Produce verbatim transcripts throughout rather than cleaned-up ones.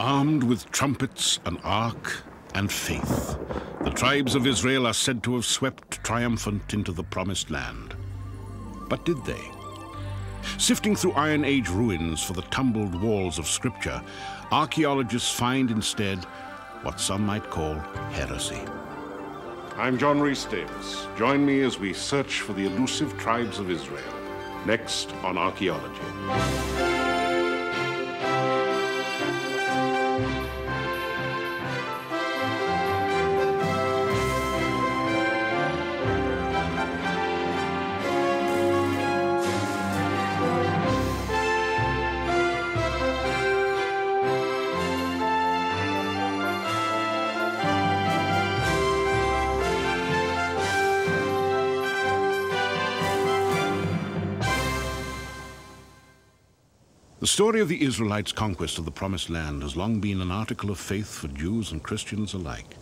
Armed with trumpets, an ark, and faith, the tribes of Israel are said to have swept triumphant into the promised land. But did they? Sifting through Iron Age ruins for the tumbled walls of scripture, archaeologists find instead what some might call heresy. I'm John Rhys-Davis. Join me as we search for the elusive tribes of Israel, next on Archaeology. The story of the Israelites' conquest of the Promised Land has long been an article of faith for Jews and Christians alike.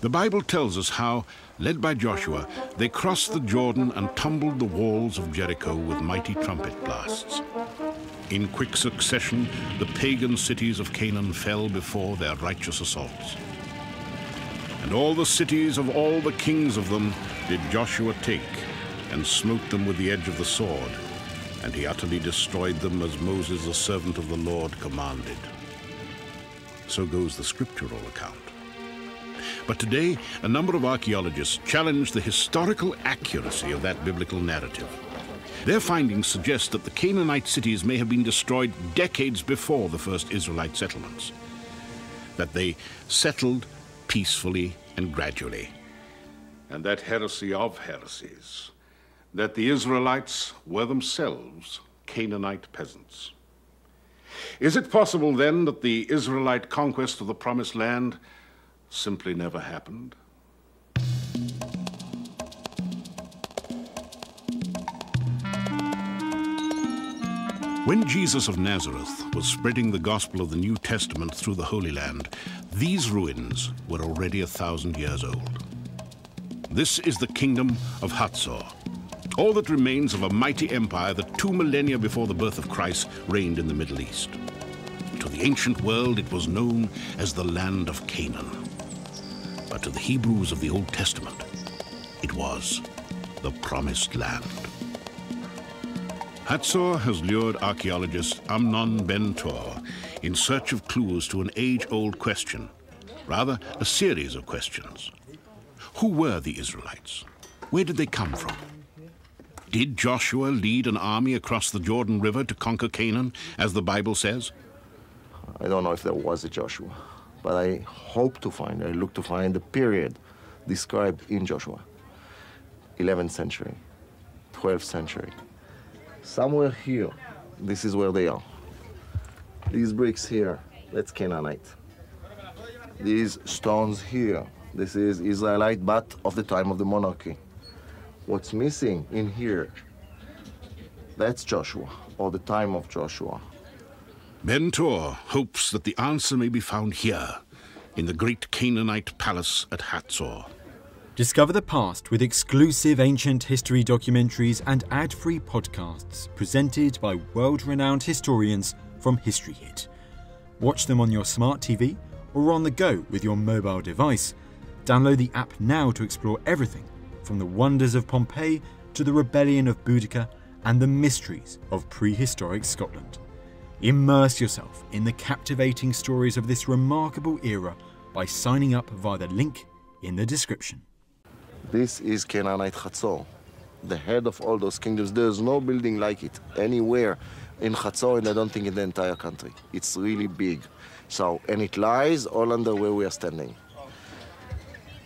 The Bible tells us how, led by Joshua, they crossed the Jordan and tumbled the walls of Jericho with mighty trumpet blasts. In quick succession, the pagan cities of Canaan fell before their righteous assaults. And all the cities of all the kings of them did Joshua take, and smote them with the edge of the sword, and he utterly destroyed them as Moses, the servant of the Lord, commanded. So goes the scriptural account. But today, a number of archaeologists challenge the historical accuracy of that biblical narrative. Their findings suggest that the Canaanite cities may have been destroyed decades before the first Israelite settlements, that they settled peacefully and gradually. And that heresy of heresies, that the Israelites were themselves Canaanite peasants. Is it possible then that the Israelite conquest of the Promised Land simply never happened? When Jesus of Nazareth was spreading the gospel of the New Testament through the Holy Land, these ruins were already a thousand years old. This is the kingdom of Hatzor, all that remains of a mighty empire that two millennia before the birth of Christ reigned in the Middle East. To the ancient world, it was known as the land of Canaan. But to the Hebrews of the Old Testament, it was the Promised Land. Hatzor has lured archaeologist Amnon Ben Tor in search of clues to an age-old question, rather a series of questions. Who were the Israelites? Where did they come from? Did Joshua lead an army across the Jordan River to conquer Canaan, as the Bible says? I don't know if there was a Joshua, but I hope to find, I look to find the period described in Joshua. eleventh century, twelfth century. Somewhere here, this is where they are. These bricks here, that's Canaanite. These stones here, this is Israelite, but of the time of the monarchy. What's missing in here, that's Joshua, or the time of Joshua. Ben Tor hopes that the answer may be found here, in the great Canaanite palace at Hatzor. Discover the past with exclusive ancient history documentaries and ad-free podcasts presented by world-renowned historians from History Hit. Watch them on your smart T V or on the go with your mobile device. Download the app now to explore everything from the wonders of Pompeii to the rebellion of Boudicca and the mysteries of prehistoric Scotland. Immerse yourself in the captivating stories of this remarkable era by signing up via the link in the description. This is Canaanite Hatzor, the head of all those kingdoms. There's no building like it anywhere in Hatzor, and I don't think in the entire country. It's really big. So, and it lies all under where we are standing.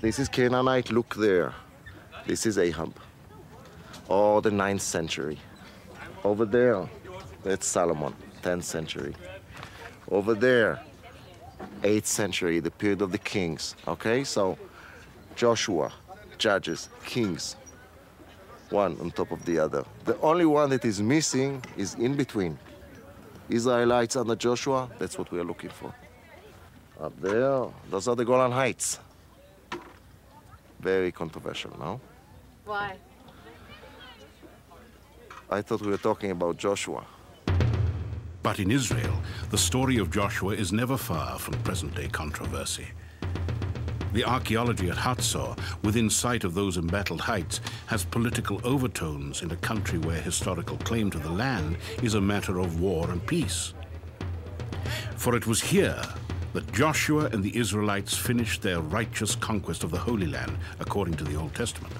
This is Canaanite, look there. This is Ahab, or the ninth century. Over there, that's Solomon, tenth century. Over there, eighth century, the period of the kings, okay? So Joshua, Judges, Kings, one on top of the other. The only one that is missing is in between. Israelites under Joshua, that's what we are looking for. Up there, those are the Golan Heights. Very controversial, no? Why? I thought we were talking about Joshua. But in Israel, the story of Joshua is never far from present-day controversy. The archaeology at Hatzor, within sight of those embattled heights, has political overtones in a country where historical claim to the land is a matter of war and peace. For it was here that Joshua and the Israelites finished their righteous conquest of the Holy Land, according to the Old Testament.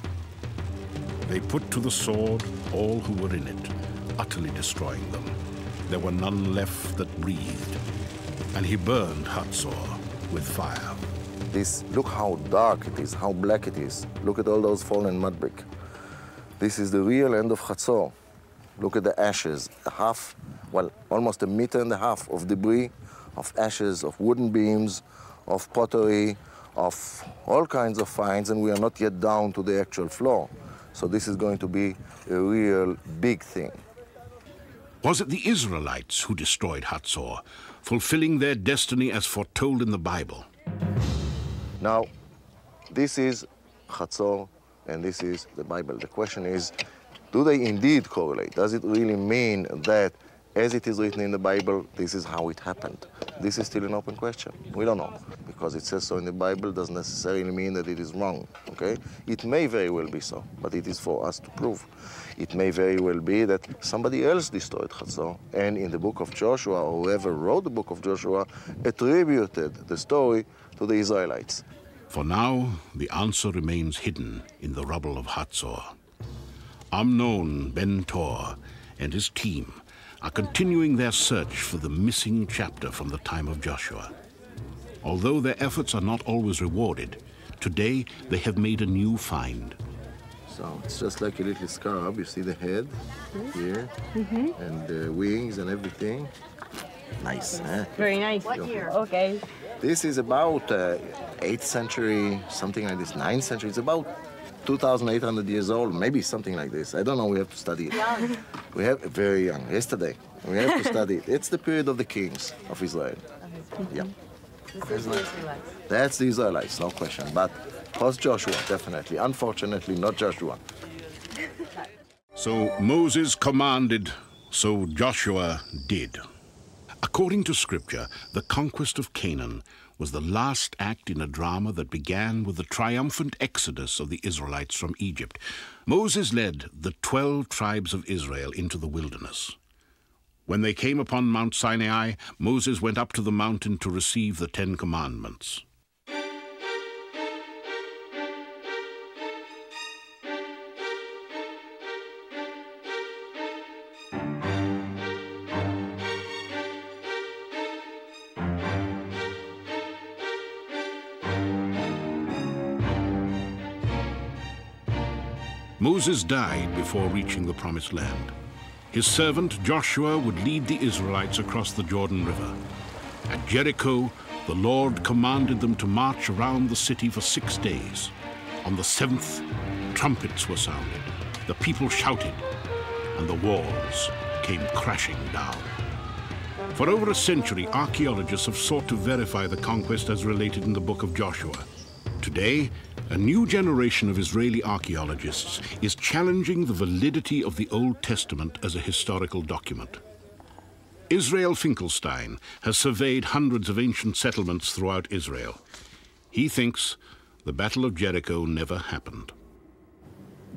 They put to the sword all who were in it, utterly destroying them. There were none left that breathed, and he burned Hatzor with fire. This, look how dark it is, how black it is. Look at all those fallen mud brick. This is the real end of Hatzor. Look at the ashes, a half, well, almost a meter and a half of debris, of ashes, of wooden beams, of pottery, of all kinds of finds, and we are not yet down to the actual floor. So this is going to be a real big thing. Was it the Israelites who destroyed Hatzor, fulfilling their destiny as foretold in the Bible? Now, this is Hatzor, and this is the Bible. The question is, do they indeed correlate? Does it really mean that, as it is written in the Bible, this is how it happened? This is still an open question. We don't know. Because it says so in the Bible doesn't necessarily mean that it is wrong, okay? It may very well be so, but it is for us to prove. It may very well be that somebody else destroyed Hatzor, and in the book of Joshua, or whoever wrote the book of Joshua, attributed the story to the Israelites. For now, the answer remains hidden in the rubble of Hatzor. Amnon Ben Tor and his team are continuing their search for the missing chapter from the time of Joshua. Although their efforts are not always rewarded, today they have made a new find. So it's just like a little scarab. You see the head here, mm-hmm. and the wings and everything. Nice, huh? Very nice. What year? Okay. This is about uh, eighth century, something like this, ninth century. It's about two thousand eight hundred years old, maybe something like this. I don't know, we have to study it. Young. We have, very young, yesterday. We have to study it. It's the period of the kings of Israel. Mm-hmm. Yeah. This is the Israelites. That's the Israelites, no question. But post Joshua, definitely. Unfortunately, not Joshua. So Moses commanded, so Joshua did. According to scripture, the conquest of Canaan was the last act in a drama that began with the triumphant exodus of the Israelites from Egypt. Moses led the twelve tribes of Israel into the wilderness. When they came upon Mount Sinai, Moses went up to the mountain to receive the Ten Commandments. Moses died before reaching the Promised Land. His servant Joshua would lead the Israelites across the Jordan River. At Jericho, the Lord commanded them to march around the city for six days. On the seventh, trumpets were sounded, the people shouted, and the walls came crashing down. For over a century, archaeologists have sought to verify the conquest as related in the book of Joshua. Today, a new generation of Israeli archaeologists is challenging the validity of the Old Testament as a historical document. Israel Finkelstein has surveyed hundreds of ancient settlements throughout Israel. He thinks the Battle of Jericho never happened.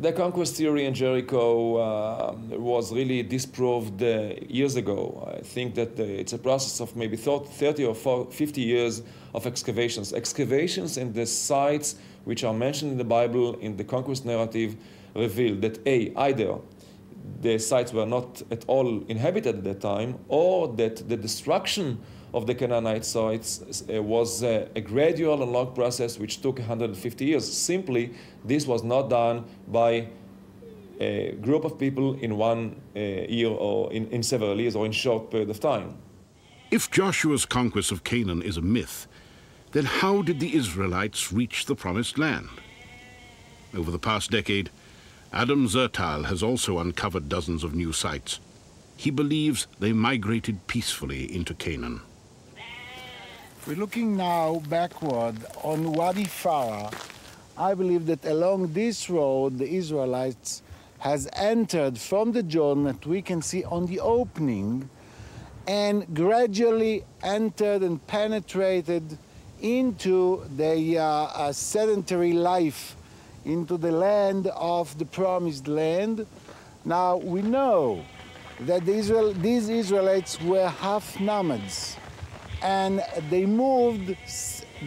The conquest theory in Jericho uh, was really disproved uh, years ago. I think that uh, it's a process of maybe thirty or fifty years of excavations. Excavations in the sites which are mentioned in the Bible in the conquest narrative reveal that A, either the sites were not at all inhabited at that time, or that the destruction of the Canaanite sites uh, was uh, a gradual and long process which took one hundred fifty years. Simply, this was not done by a group of people in one uh, year or in, in several years or in a short period of time. If Joshua's conquest of Canaan is a myth, then how did the Israelites reach the Promised Land? Over the past decade, Adam Zertal has also uncovered dozens of new sites. He believes they migrated peacefully into Canaan. We're looking now backward on Wadi Farah. I believe that along this road, the Israelites has entered from the Jordan that we can see on the opening, and gradually entered and penetrated into the uh, uh, sedentary life, into the land of the promised land. Now, we know that the Israel, these Israelites were half nomads, and they moved,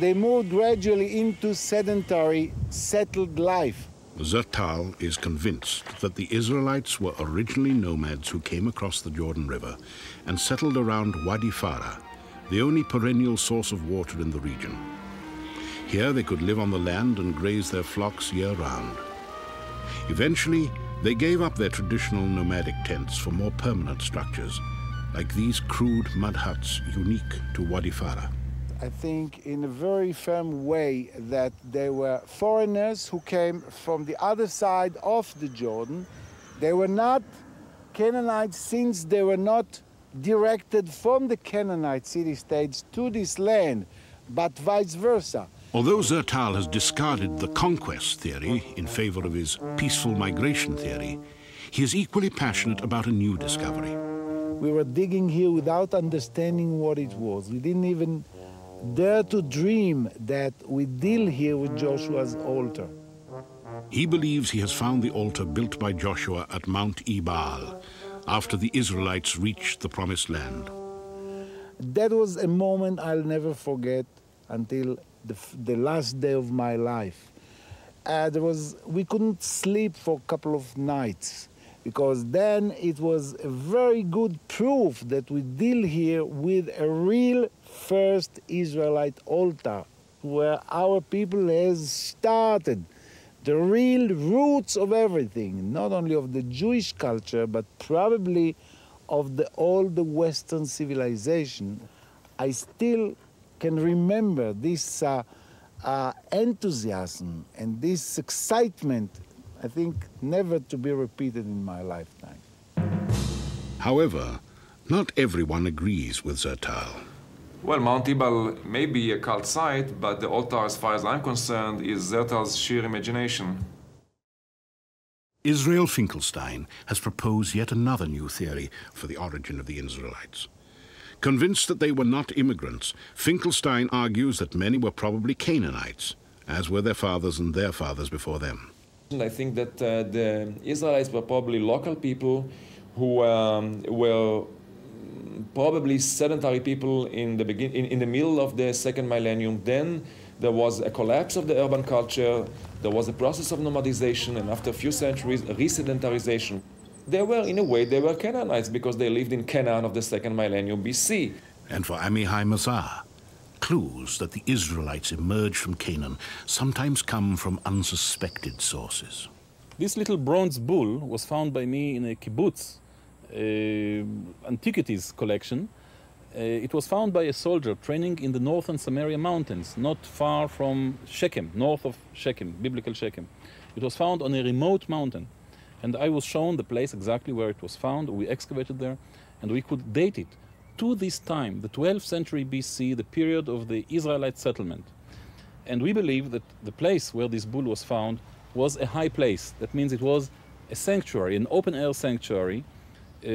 they moved gradually into sedentary, settled life. Zertal is convinced that the Israelites were originally nomads who came across the Jordan River and settled around Wadi Farah, the only perennial source of water in the region. Here they could live on the land and graze their flocks year-round. Eventually, they gave up their traditional nomadic tents for more permanent structures, like these crude mud huts unique to Wadi Farah. I think in a very firm way that they were foreigners who came from the other side of the Jordan. They were not Canaanites, since they were not directed from the Canaanite city-states to this land, but vice versa. Although Zertal has discarded the conquest theory in favor of his peaceful migration theory, he is equally passionate about a new discovery. We were digging here without understanding what it was. We didn't even dare to dream that we deal here with Joshua's altar. He believes he has found the altar built by Joshua at Mount Ebal, after the Israelites reached the Promised Land. That was a moment I'll never forget until The, the last day of my life. Uh, there was, we couldn't sleep for a couple of nights, because then it was a very good proof that we deal here with a real first Israelite altar, where our people has started the real roots of everything, not only of the Jewish culture, but probably of the, all the Western civilization. I still can remember this uh, uh, enthusiasm and this excitement, I think, never to be repeated in my lifetime. However, not everyone agrees with Zertal. Well, Mount Ebal may be a cult site, but the altar, as far as I'm concerned, is Zertal's sheer imagination. Israel Finkelstein has proposed yet another new theory for the origin of the Israelites. Convinced that they were not immigrants, Finkelstein argues that many were probably Canaanites, as were their fathers and their fathers before them. I think that uh, the Israelites were probably local people who um, were probably sedentary people in the, begin in, in the middle of the second millennium. Then there was a collapse of the urban culture, there was a process of nomadization, and after a few centuries, resedentarization. They were, in a way, they were Canaanites, because they lived in Canaan of the second millennium B C. And for Amihai Mazar, clues that the Israelites emerged from Canaan sometimes come from unsuspected sources. This little bronze bull was found by me in a kibbutz uh, antiquities collection. Uh, it was found by a soldier training in the northern Samaria mountains, not far from Shechem, north of Shechem, biblical Shechem. It was found on a remote mountain. And I was shown the place exactly where it was found. We excavated there, and we could date it to this time, the twelfth century B C, the period of the Israelite settlement. And we believe that the place where this bull was found was a high place. That means it was a sanctuary, an open-air sanctuary, uh,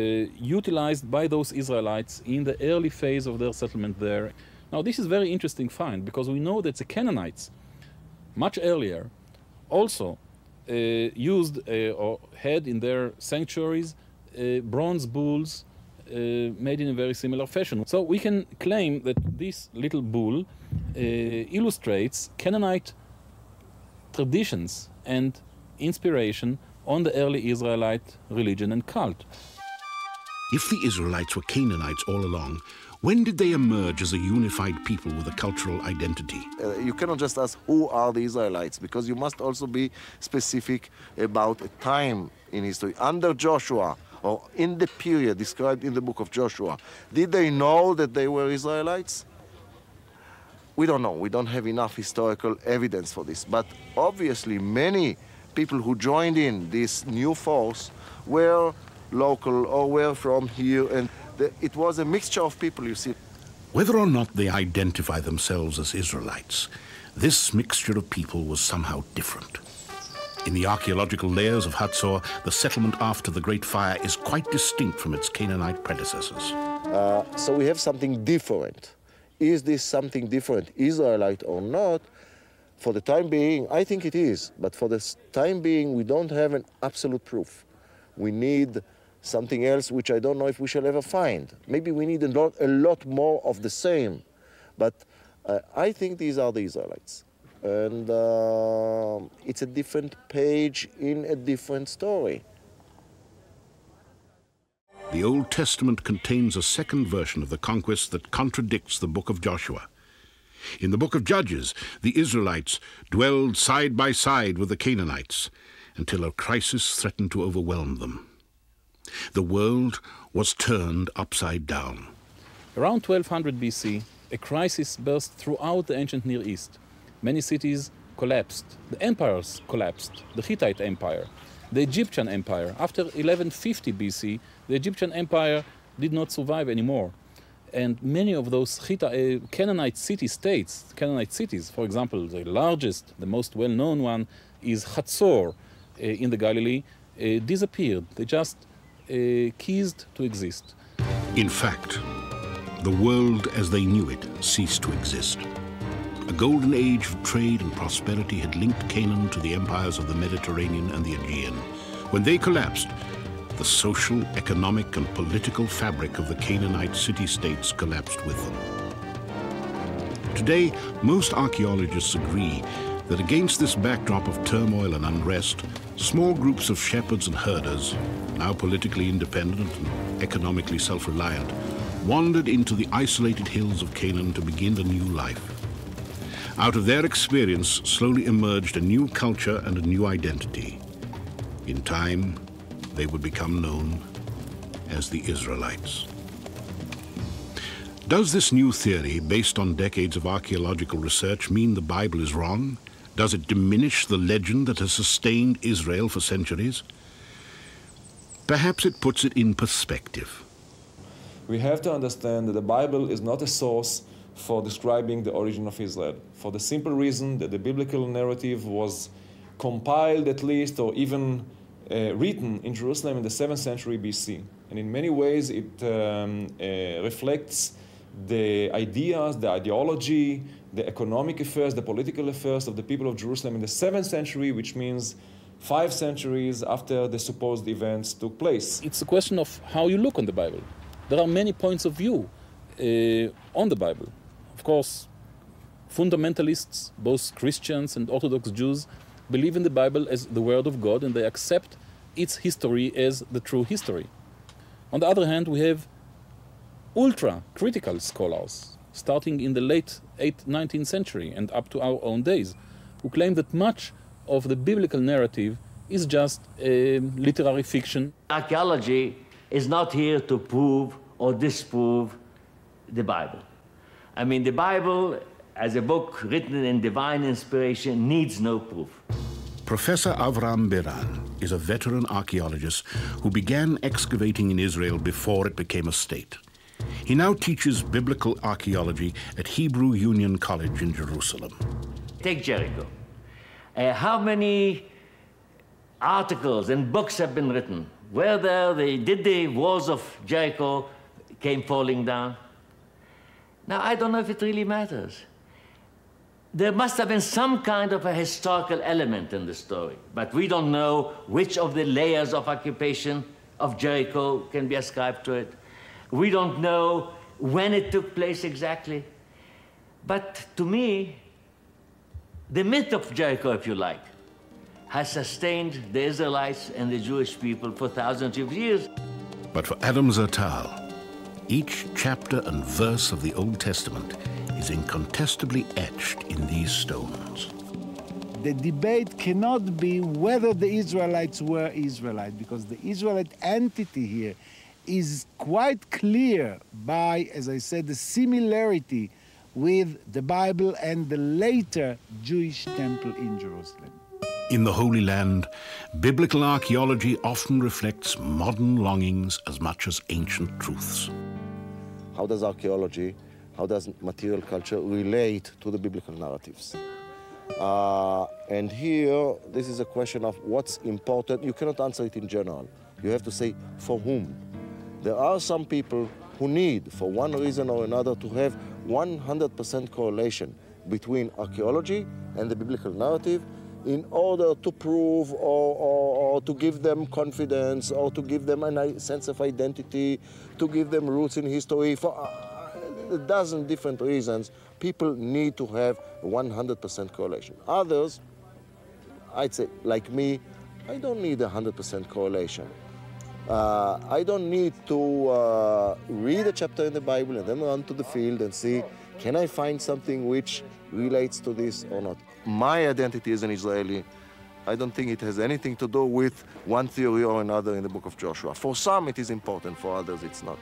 utilized by those Israelites in the early phase of their settlement there. Now, this is a very interesting find, because we know that the Canaanites, much earlier, also Uh, used uh, or had in their sanctuaries uh, bronze bulls uh, made in a very similar fashion. So we can claim that this little bull uh, illustrates Canaanite traditions and inspiration on the early Israelite religion and cult. If the Israelites were Canaanites all along, when did they emerge as a unified people with a cultural identity? Uh, you cannot just ask, who are the Israelites? Because you must also be specific about a time in history. Under Joshua, or in the period described in the book of Joshua, did they know that they were Israelites? We don't know. We don't have enough historical evidence for this. But obviously, many people who joined in this new force were local or were from here, and it was a mixture of people, you see. Whether or not they identify themselves as Israelites, this mixture of people was somehow different. In the archaeological layers of Hatzor, the settlement after the Great Fire is quite distinct from its Canaanite predecessors. Uh, so we have something different. Is this something different, Israelite or not? For the time being, I think it is, but for the time being, we don't have an absolute proof. We need something else, which I don't know if we shall ever find. Maybe we need a lot, a lot more of the same, but uh, I think these are the Israelites. And uh, it's a different page in a different story. The Old Testament contains a second version of the conquest that contradicts the book of Joshua. In the book of Judges, the Israelites dwelled side by side with the Canaanites until a crisis threatened to overwhelm them. The world was turned upside down. Around twelve hundred B C, a crisis burst throughout the ancient Near East. Many cities collapsed. The empires collapsed. The Hittite Empire, the Egyptian Empire. After eleven fifty B C, the Egyptian Empire did not survive anymore. And many of those Hittite, uh, Canaanite city-states, Canaanite cities, for example, the largest, the most well-known one is Hatzor uh, in the Galilee, uh, disappeared. They just uh, ceased to exist. In fact, the world as they knew it ceased to exist. A golden age of trade and prosperity had linked Canaan to the empires of the Mediterranean and the Aegean. When they collapsed, the social, economic, and political fabric of the Canaanite city-states collapsed with them. Today, most archaeologists agree that against this backdrop of turmoil and unrest, small groups of shepherds and herders, now politically independent and economically self-reliant, wandered into the isolated hills of Canaan to begin a new life. Out of their experience slowly emerged a new culture and a new identity. In time, they would become known as the Israelites. Does this new theory, based on decades of archaeological research, mean the Bible is wrong? Does it diminish the legend that has sustained Israel for centuries? Perhaps it puts it in perspective. We have to understand that the Bible is not a source for describing the origin of Israel, for the simple reason that the biblical narrative was compiled at least, or even uh, written in Jerusalem in the seventh century B C. And in many ways it um, uh, reflects the ideas, the ideology, the economic affairs, the political affairs of the people of Jerusalem in the seventh century, which means five centuries after the supposed events took place. It's a question of how you look on the Bible. There are many points of view uh, on the Bible. Of course, fundamentalists, both Christians and Orthodox Jews, believe in the Bible as the Word of God, and they accept its history as the true history. On the other hand, we have ultra-critical scholars, starting in the late nineteenth century and up to our own days, who claim that much of the biblical narrative is just a literary fiction. Archaeology is not here to prove or disprove the Bible. I mean, the Bible, as a book written in divine inspiration, needs no proof. Professor Avram Biran is a veteran archaeologist who began excavating in Israel before it became a state. He now teaches biblical archaeology at Hebrew Union College in Jerusalem. Take Jericho. Uh, how many articles and books have been written? Were there the, did the walls of Jericho came falling down? Now, I don't know if it really matters. There must have been some kind of a historical element in the story, but we don't know which of the layers of occupation of Jericho can be ascribed to it. We don't know when it took place exactly. But to me, the myth of Jericho, if you like, has sustained the Israelites and the Jewish people for thousands of years. But for Adam Zertal, each chapter and verse of the Old Testament is incontestably etched in these stones. The debate cannot be whether the Israelites were Israelite, because the Israelite entity here is quite clear by, as I said, the similarity with the Bible and the later Jewish temple in Jerusalem. In the Holy Land, biblical archaeology often reflects modern longings as much as ancient truths. How does archaeology, how does material culture relate to the biblical narratives? Uh, and here, this is a question of what's important. You cannot answer it in general. You have to say, for whom? There are some people who need, for one reason or another, to have one hundred percent correlation between archaeology and the biblical narrative in order to prove or, or, or to give them confidence or to give them a sense of identity, to give them roots in history. For a dozen different reasons, people need to have one hundred percent correlation. Others, I'd say, like me, I don't need one hundred percent correlation. Uh, I don't need to uh, read a chapter in the Bible and then run to the field and see, can I find something which relates to this or not? My identity as an Israeli, I don't think it has anything to do with one theory or another in the book of Joshua. For some, it is important. For others, it's not.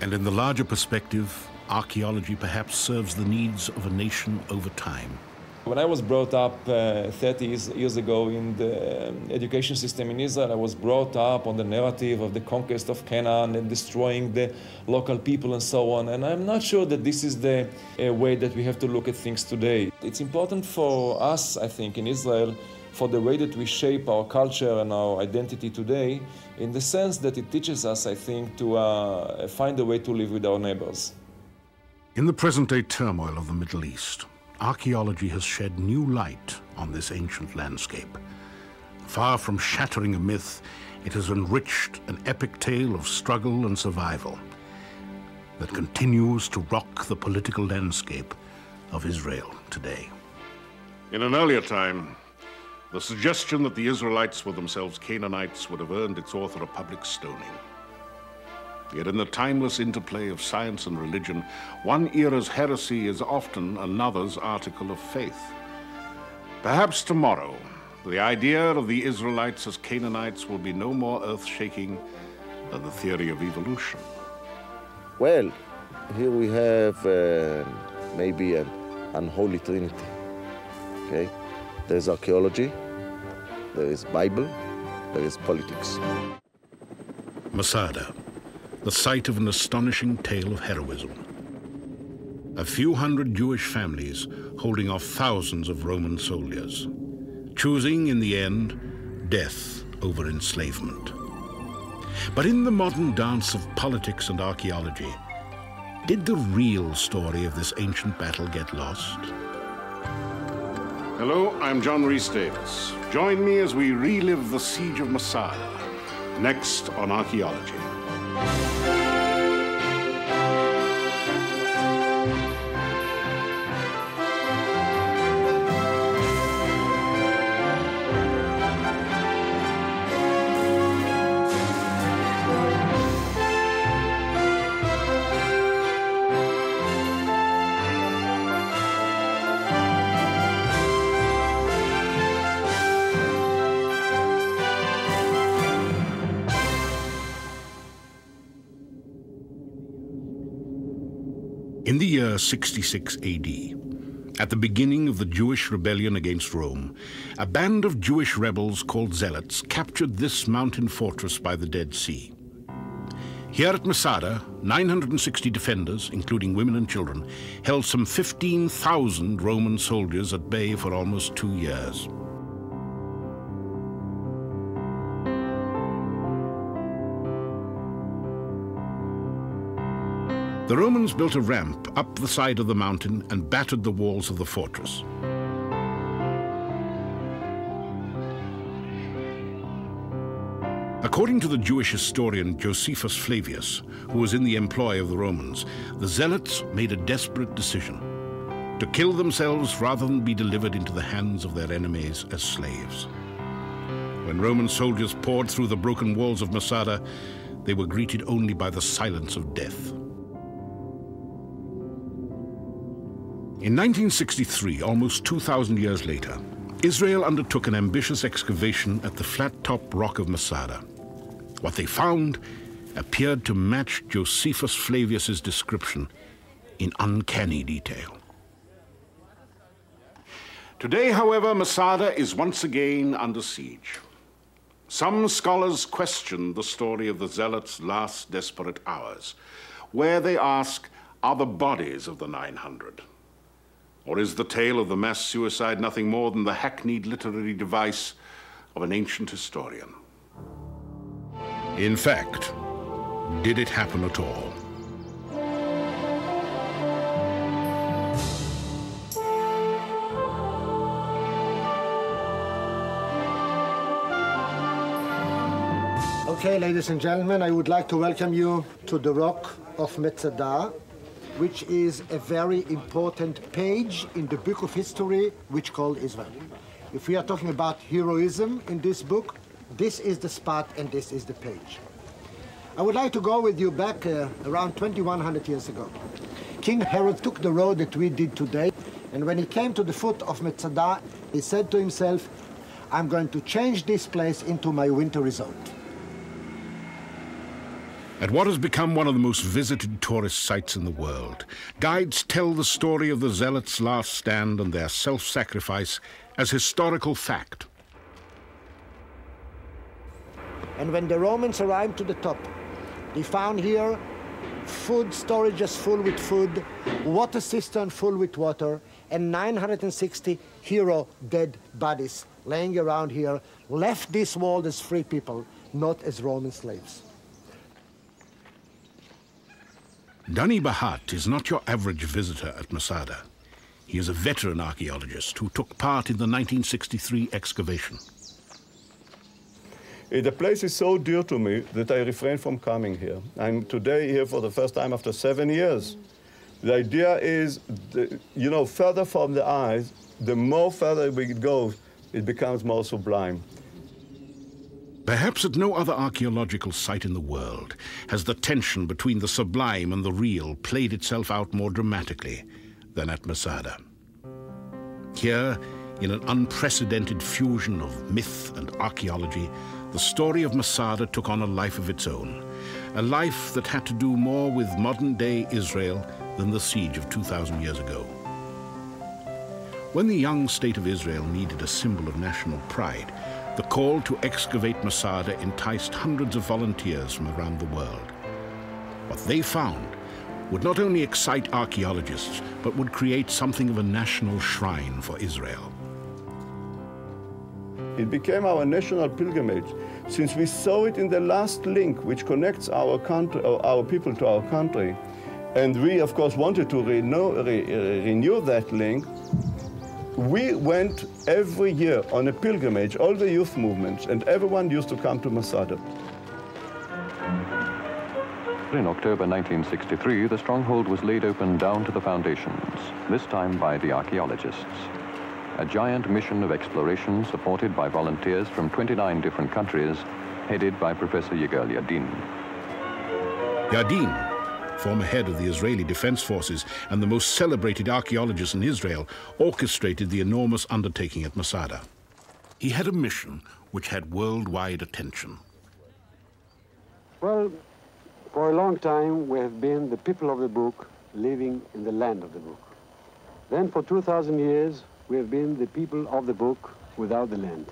And in the larger perspective, archaeology perhaps serves the needs of a nation over time. When I was brought up uh, thirty years ago in the education system in Israel, I was brought up on the narrative of the conquest of Canaan and destroying the local people and so on. And I'm not sure that this is the uh, way that we have to look at things today. It's important for us, I think, in Israel, for the way that we shape our culture and our identity today, in the sense that it teaches us, I think, to uh, find a way to live with our neighbors. In the present-day turmoil of the Middle East, archaeology has shed new light on this ancient landscape. Far from shattering a myth, it has enriched an epic tale of struggle and survival that continues to rock the political landscape of Israel today. In an earlier time, the suggestion that the Israelites were themselves Canaanites would have earned its author a public stoning. Yet in the timeless interplay of science and religion, one era's heresy is often another's article of faith. Perhaps tomorrow, the idea of the Israelites as Canaanites will be no more earth-shaking than the theory of evolution. Well, here we have uh, maybe an unholy trinity, okay? There's archaeology, there is Bible, there is politics. Masada, the site of an astonishing tale of heroism. A few hundred Jewish families holding off thousands of Roman soldiers, choosing in the end death over enslavement. But in the modern dance of politics and archaeology, did the real story of this ancient battle get lost? Hello, I'm John Rhys-Davis. Join me as we relive the siege of Masada, next on Archaeology. In the year sixty-six A D, at the beginning of the Jewish rebellion against Rome, a band of Jewish rebels called Zealots captured this mountain fortress by the Dead Sea. Here at Masada, nine hundred sixty defenders, including women and children, held some fifteen thousand Roman soldiers at bay for almost two years. The Romans built a ramp up the side of the mountain and battered the walls of the fortress. According to the Jewish historian Josephus Flavius, who was in the employ of the Romans, the Zealots made a desperate decision: to kill themselves rather than be delivered into the hands of their enemies as slaves. When Roman soldiers poured through the broken walls of Masada, they were greeted only by the silence of death. In nineteen sixty-three, almost two thousand years later, Israel undertook an ambitious excavation at the flat-top rock of Masada. What they found appeared to match Josephus Flavius's description in uncanny detail. Today, however, Masada is once again under siege. Some scholars question the story of the Zealots' last desperate hours, where they ask, are the bodies of the nine hundred? Or is the tale of the mass suicide nothing more than the hackneyed literary device of an ancient historian? In fact, did it happen at all? Okay, ladies and gentlemen, I would like to welcome you to the Rock of Masada, which is a very important page in the book of history which called Israel. If we are talking about heroism in this book, this is the spot and this is the page. I would like to go with you back uh, around twenty-one hundred years ago. King Herod took the road that we did today, and when he came to the foot of Masada, he said to himself, I'm going to change this place into my winter resort. At what has become one of the most visited tourist sites in the world, guides tell the story of the Zealots' last stand and their self-sacrifice as historical fact. And when the Romans arrived to the top, they found here food storages full with food, water cisterns full with water, and nine hundred sixty hero dead bodies laying around here, left this world as free people, not as Roman slaves. Dani Bahat is not your average visitor at Masada. He is a veteran archaeologist who took part in the nineteen sixty-three excavation. The place is so dear to me that I refrain from coming here. I'm today here for the first time after seven years. The idea is, the, you know, further from the eyes, the more further we go, it becomes more sublime. Perhaps at no other archaeological site in the world has the tension between the sublime and the real played itself out more dramatically than at Masada. Here, in an unprecedented fusion of myth and archaeology, the story of Masada took on a life of its own, a life that had to do more with modern-day Israel than the siege of two thousand years ago. When the young state of Israel needed a symbol of national pride, the call to excavate Masada enticed hundreds of volunteers from around the world. What they found would not only excite archaeologists, but would create something of a national shrine for Israel. It became our national pilgrimage, since we saw it in the last link which connects our, country, our people to our country. And we, of course, wanted to renew, re, renew that link. We went every year on a pilgrimage, all the youth movements, and everyone used to come to Masada. In October nineteen sixty-three, the stronghold was laid open down to the foundations, this time by the archaeologists. A giant mission of exploration supported by volunteers from twenty-nine different countries, headed by Professor Yigal Yadin. Yadin, former head of the Israeli Defense Forces and the most celebrated archaeologist in Israel, orchestrated the enormous undertaking at Masada. He had a mission which had worldwide attention. Well, for a long time, we have been the people of the book living in the land of the book. Then for two thousand years, we have been the people of the book without the land.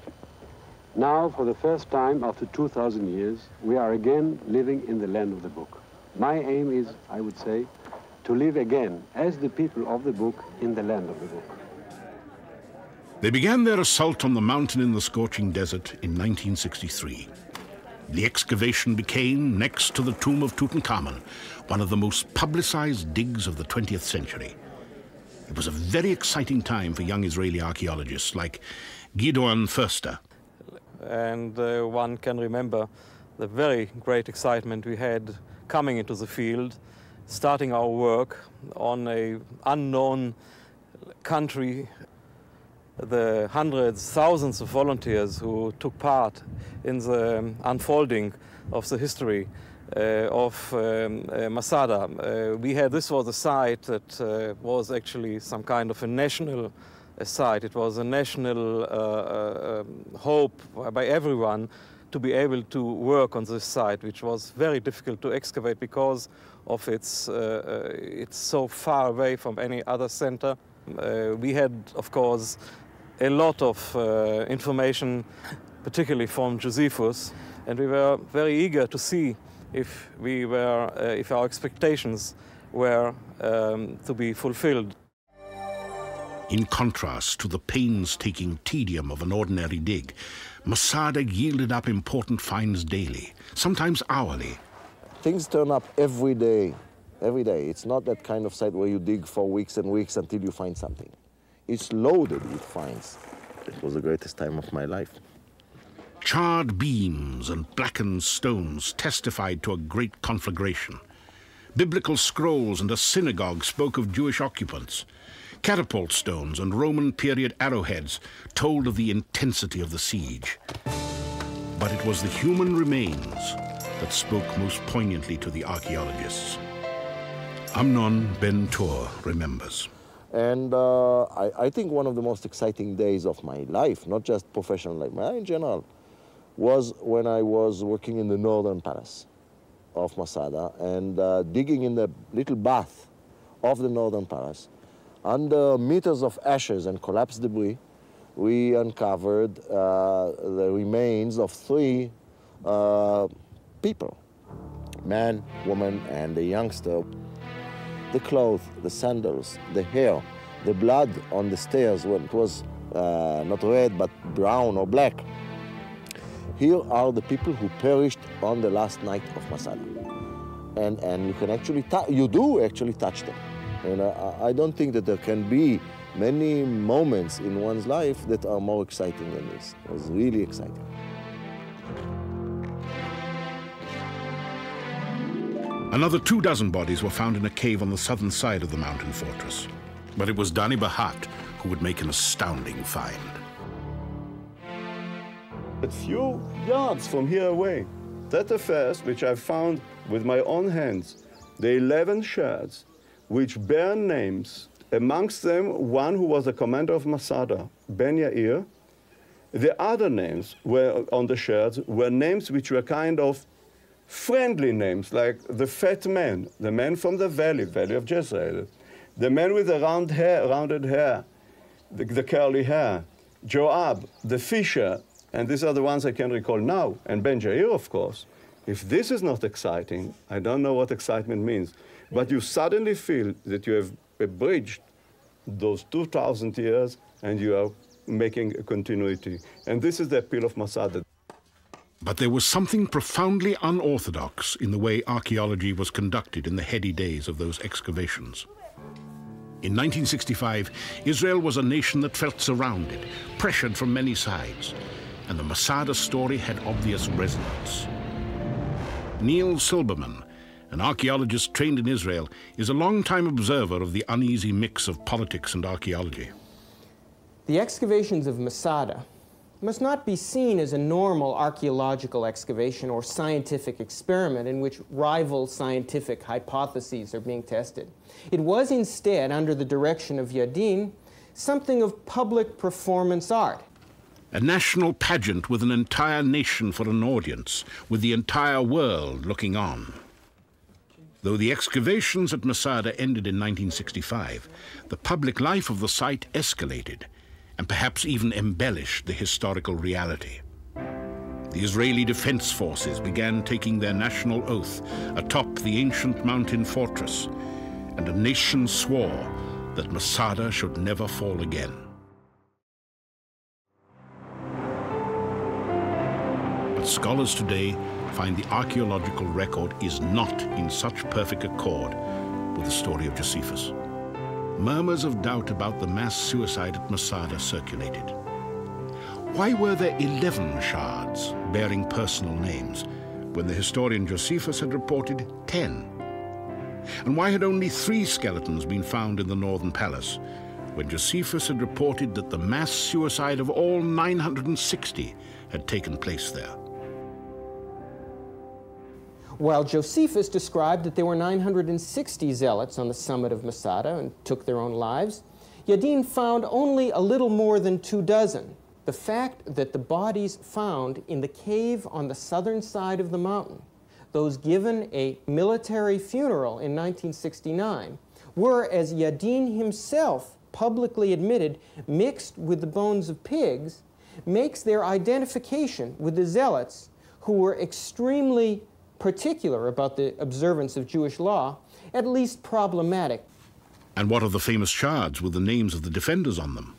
Now, for the first time after two thousand years, we are again living in the land of the book. My aim is, I would say, to live again as the people of the book in the land of the book. They began their assault on the mountain in the scorching desert in nineteen sixty-three. The excavation became, next to the tomb of Tutankhamun, one of the most publicized digs of the twentieth century. It was a very exciting time for young Israeli archaeologists like Gideon Forster. And uh, one can remember the very great excitement we had coming into the field, starting our work on an unknown country. The hundreds, thousands of volunteers who took part in the unfolding of the history uh, of um, uh, Masada. Uh, we had, this was a site that uh, was actually some kind of a national uh, site. It was a national uh, uh, hope by everyone to be able to work on this site, which was very difficult to excavate because of its, uh, it's so far away from any other center. Uh, we had, of course, a lot of uh, information, particularly from Josephus, and we were very eager to see if we were, uh, if our expectations were um, to be fulfilled. In contrast to the painstaking tedium of an ordinary dig, Masada yielded up important finds daily, sometimes hourly. Things turn up every day, every day. It's not that kind of site where you dig for weeks and weeks until you find something. It's loaded with finds. It was the greatest time of my life. Charred beams and blackened stones testified to a great conflagration. Biblical scrolls and a synagogue spoke of Jewish occupants. Catapult stones and Roman period arrowheads told of the intensity of the siege. But it was the human remains that spoke most poignantly to the archaeologists. Amnon Ben Tor remembers. And uh, I, I think one of the most exciting days of my life, not just professional life, but in general, was when I was working in the northern palace of Masada and uh, digging in the little bath of the northern palace. Under meters of ashes and collapsed debris, we uncovered uh, the remains of three uh, people, man, woman, and a youngster. The clothes, the sandals, the hair, the blood on the stairs, well, it was uh, not red, but brown or black. Here are the people who perished on the last night of Masada. And, and you can actually, you do actually touch them. And I, I don't think that there can be many moments in one's life that are more exciting than this. It was really exciting. Another two dozen bodies were found in a cave on the southern side of the mountain fortress. But it was Dani Bahat who would make an astounding find. A few yards from here away, that affairs which I found with my own hands, the eleven shards which bear names, amongst them one who was the commander of Masada, Ben Yair. The other names were on the shards were names which were kind of friendly names, like the fat man, the man from the valley, valley of Jezreel, the man with the round hair, rounded hair, the, the curly hair, Joab, the fisher, and these are the ones I can recall now, and Ben Jair, of course. If this is not exciting, I don't know what excitement means, but you suddenly feel that you have abridged those two thousand years and you are making a continuity. And this is the appeal of Masada. But there was something profoundly unorthodox in the way archaeology was conducted in the heady days of those excavations. In nineteen sixty-five, Israel was a nation that felt surrounded, pressured from many sides, and the Masada story had obvious resonance. Neil Silberman, an archaeologist trained in Israel, is a longtime observer of the uneasy mix of politics and archaeology. The excavations of Masada must not be seen as a normal archaeological excavation or scientific experiment in which rival scientific hypotheses are being tested. It was instead, under the direction of Yadin, something of public performance art. A national pageant with an entire nation for an audience, with the entire world looking on. Though the excavations at Masada ended in nineteen sixty-five, the public life of the site escalated, and perhaps even embellished the historical reality. The Israeli Defense Forces began taking their national oath atop the ancient mountain fortress, and a nation swore that Masada should never fall again. But scholars today find the archaeological record is not in such perfect accord with the story of Josephus. Murmurs of doubt about the mass suicide at Masada circulated. Why were there eleven shards bearing personal names when the historian Josephus had reported ten? And why had only three skeletons been found in the northern palace when Josephus had reported that the mass suicide of all nine hundred sixty had taken place there? While Josephus described that there were nine hundred sixty zealots on the summit of Masada and took their own lives, Yadin found only a little more than two dozen. The fact that the bodies found in the cave on the southern side of the mountain, those given a military funeral in nineteen sixty-nine, were, as Yadin himself publicly admitted, mixed with the bones of pigs, makes their identification with the zealots, who were extremely particular about the observance of Jewish law, at least problematic. And what of the famous shards with the names of the defenders on them?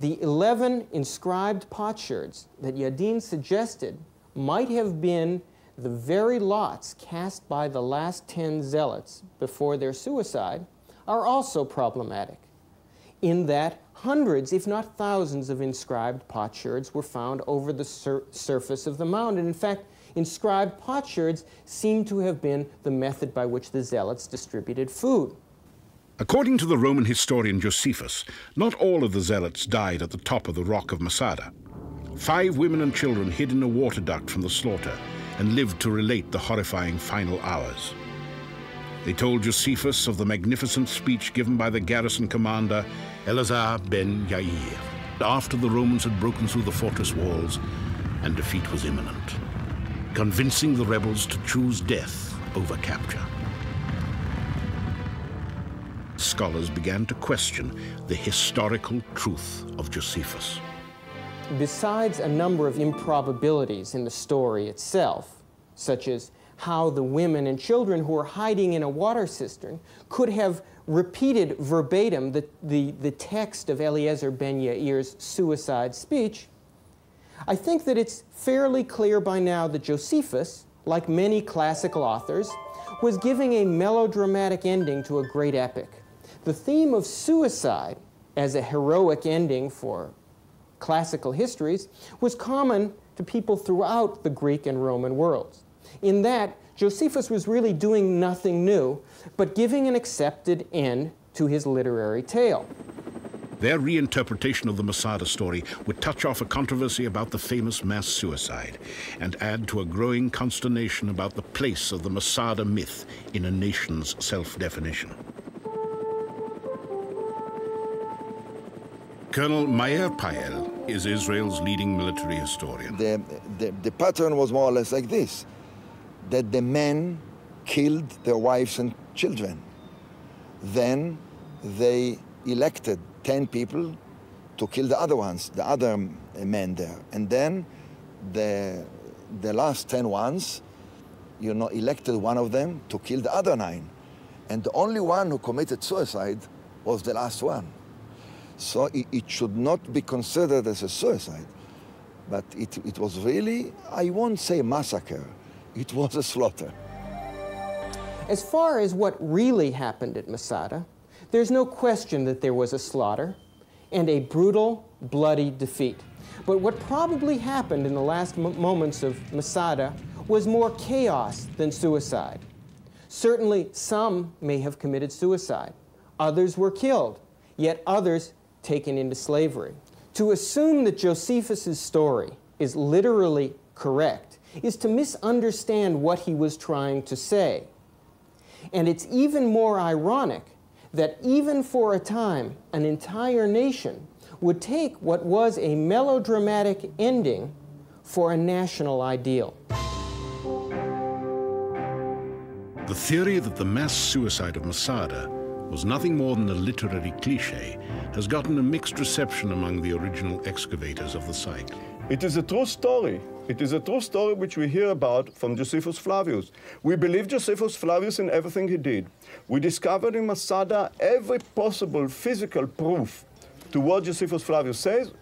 The eleven inscribed potsherds that Yadin suggested might have been the very lots cast by the last ten zealots before their suicide are also problematic, in that hundreds, if not thousands, of inscribed potsherds were found over the sur surface of the mound. And in fact, inscribed potsherds seem to have been the method by which the zealots distributed food. According to the Roman historian Josephus, not all of the zealots died at the top of the rock of Masada. Five women and children hid in a water duct from the slaughter and lived to relate the horrifying final hours. They told Josephus of the magnificent speech given by the garrison commander, Eleazar ben Yair, after the Romans had broken through the fortress walls and defeat was imminent, convincing the rebels to choose death over capture. Scholars began to question the historical truth of Josephus. Besides a number of improbabilities in the story itself, such as how the women and children who were hiding in a water cistern could have repeated verbatim the, the, the text of Eleazar ben Yair's suicide speech, I think that it's fairly clear by now that Josephus, like many classical authors, was giving a melodramatic ending to a great epic. The theme of suicide as a heroic ending for classical histories was common to people throughout the Greek and Roman worlds. In that, Josephus was really doing nothing new, but giving an accepted end to his literary tale. Their reinterpretation of the Masada story would touch off a controversy about the famous mass suicide and add to a growing consternation about the place of the Masada myth in a nation's self-definition. Colonel Meir Pael is Israel's leading military historian. The, the, the pattern was more or less like this, that the men killed their wives and children. Then they elected ten people to kill the other ones, the other men there. And then the, the last ten ones, you know, elected one of them to kill the other nine. And the only one who committed suicide was the last one. So it, it should not be considered as a suicide. But it, it was really, I won't say massacre, it was a slaughter. As far as what really happened at Masada, there's no question that there was a slaughter and a brutal, bloody defeat. But what probably happened in the last moments of Masada was more chaos than suicide. Certainly, some may have committed suicide. Others were killed, yet others taken into slavery. To assume that Josephus's story is literally correct is to misunderstand what he was trying to say. And it's even more ironic that even for a time, an entire nation would take what was a melodramatic ending for a national ideal. The theory that the mass suicide of Masada was nothing more than a literary cliché has gotten a mixed reception among the original excavators of the site. It is a true story. It is a true story which we hear about from Josephus Flavius. We believe Josephus Flavius in everything he did. We discovered in Masada every possible physical proof to what Josephus Flavius says.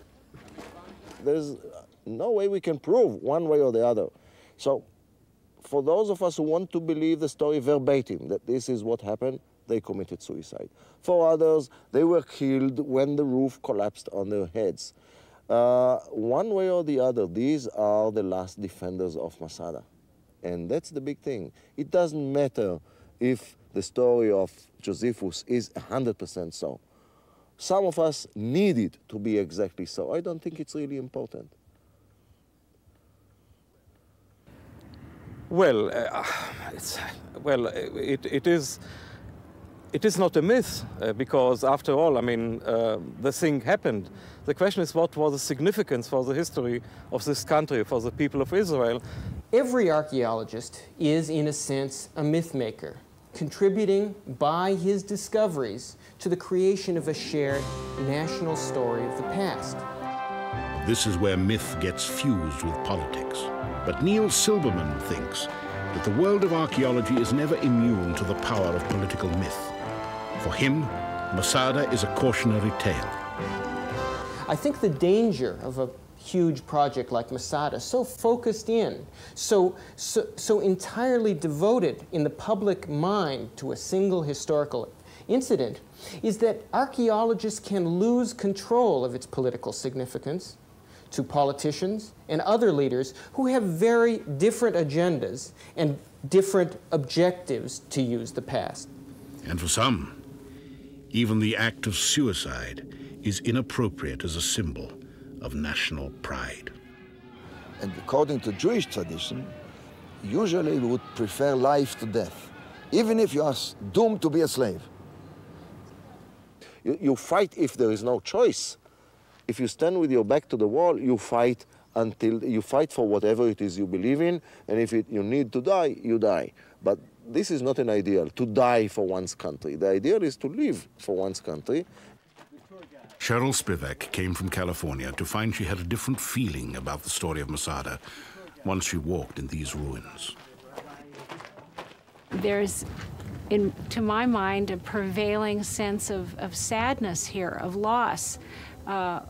There's no way we can prove one way or the other. So for those of us who want to believe the story verbatim, that this is what happened, they committed suicide. For others, they were killed when the roof collapsed on their heads. Uh, one way or the other, these are the last defenders of Masada. And that's the big thing. It doesn't matter if the story of Josephus is one hundred percent so. Some of us need it to be exactly so. I don't think it's really important. Well, uh, it's, well, it, it is... It is not a myth, uh, because after all, I mean, uh, the thing happened. The question is, what was the significance for the history of this country, for the people of Israel? Every archaeologist is, in a sense, a myth maker, contributing by his discoveries to the creation of a shared national story of the past. This is where myth gets fused with politics. But Neil Silberman thinks that the world of archaeology is never immune to the power of political myth. For him, Masada is a cautionary tale. I think the danger of a huge project like Masada, so focused in, so, so, so entirely devoted in the public mind to a single historical incident, is that archaeologists can lose control of its political significance to politicians and other leaders who have very different agendas and different objectives to use the past. And for some, even the act of suicide is inappropriate as a symbol of national pride. And according to Jewish tradition, usually we would prefer life to death, even if you are doomed to be a slave. You, you fight if there is no choice. If you stand with your back to the wall, you fight until you fight for whatever it is you believe in, and if it, you need to die, you die. But this is not an ideal, to die for one's country. The ideal is to live for one's country. Cheryl Spivek came from California to find she had a different feeling about the story of Masada once she walked in these ruins. There's, in, to my mind, a prevailing sense of, of sadness here, of loss. Uh,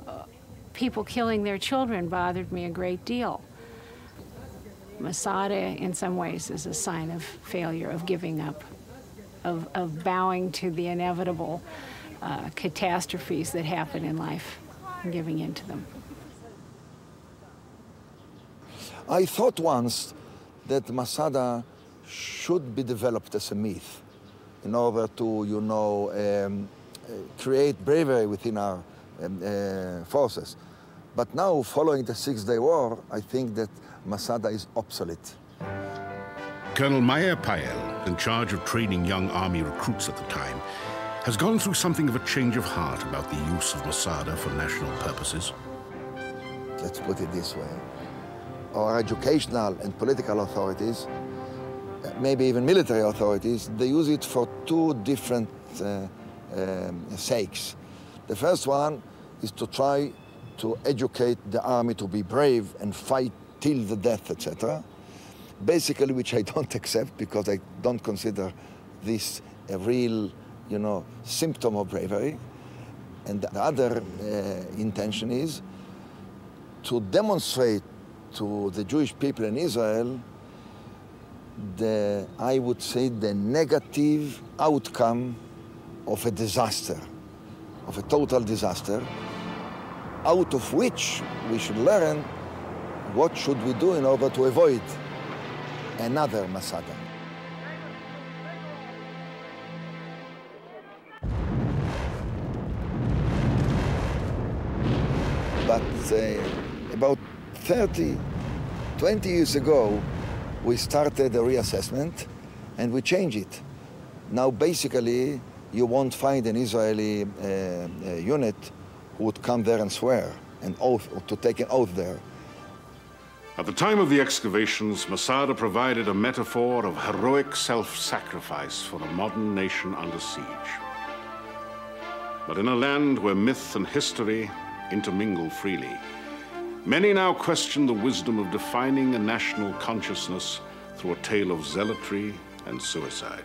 people killing their children bothered me a great deal. Masada, in some ways, is a sign of failure, of giving up, of, of bowing to the inevitable uh, catastrophes that happen in life and giving in to them. I thought once that Masada should be developed as a myth in order to, you know, um, create bravery within our And, uh, forces. But now, following the Six-Day War, I think that Masada is obsolete. Colonel Meir Pael, in charge of training young army recruits at the time, has gone through something of a change of heart about the use of Masada for national purposes. Let's put it this way. Our educational and political authorities, maybe even military authorities, they use it for two different uh, um, sakes. The first one is to try to educate the army to be brave and fight till the death, et cetera. Basically, which I don't accept because I don't consider this a real, you know, symptom of bravery. And the other uh, intention is to demonstrate to the Jewish people in Israel the, I would say, the negative outcome of a disaster. Of a total disaster, out of which we should learn what should we do in order to avoid another Masada. But uh, about thirty, twenty years ago, we started a reassessment and we changed it. Now basically, you won't find an Israeli uh, uh, unit who would come there and swear an oath, or to take an oath there. At the time of the excavations, Masada provided a metaphor of heroic self-sacrifice for a modern nation under siege. But in a land where myth and history intermingle freely, many now question the wisdom of defining a national consciousness through a tale of zealotry and suicide.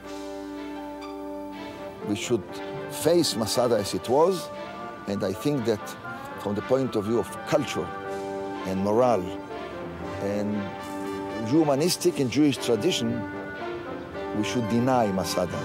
We should face Masada as it was, and I think that from the point of view of culture and morale and humanistic and Jewish tradition, we should deny Masada.